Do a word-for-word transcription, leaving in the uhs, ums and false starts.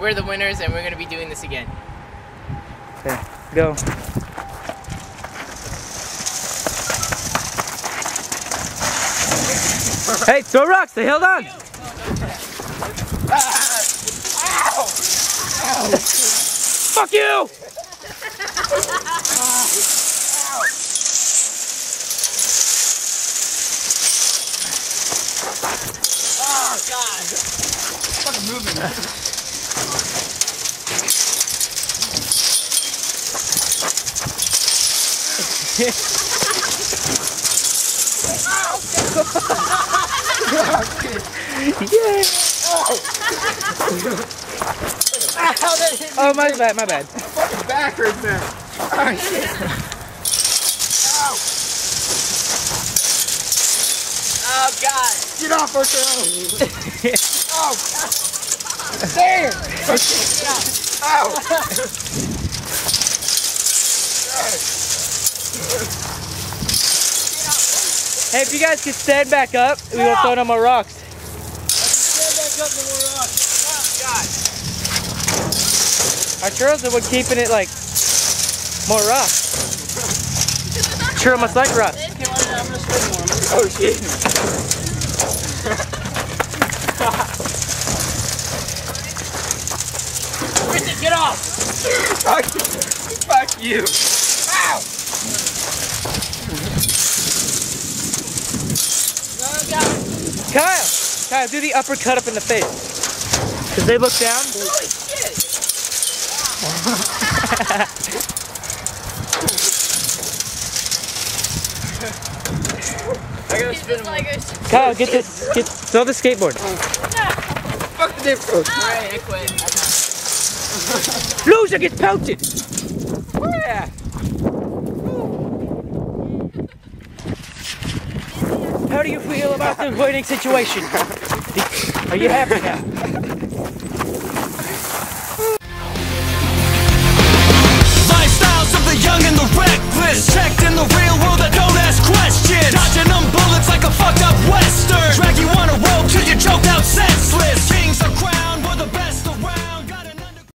we're the winners, and we're going to be doing this again. Okay, go. Hey, throw rocks, they held on! Fuck you! Oh god! It's fucking moving. Yeah. Oh, my bad, my bad. I'm fucking backwards now. Oh, shit. Ow. Oh, God. Get off our throne. Oh, God. Damn. Oh, shit. Ow. Hey, if you guys could stand back up, we will throw no more rocks. Our churros are what keeping it like more rough. Churro must like rough. Oh shit. Richard, get off! Fuck you. Fuck you. Ow! Oh god. Kyle! Kyle, do the uppercut up in the face. Cause they look down. Holy shit! I gotta spin him. Kyle, get this. Get, throw the skateboard. Fuck the damn coach. Alright, I quit. Loser gets pelted. Yeah. How do you feel about the winning situation? Are you happy now? Young and the reckless, checked in the real world that don't ask questions. Dodging them bullets like a fucked up western. Drag you on a road till you're choked out senseless.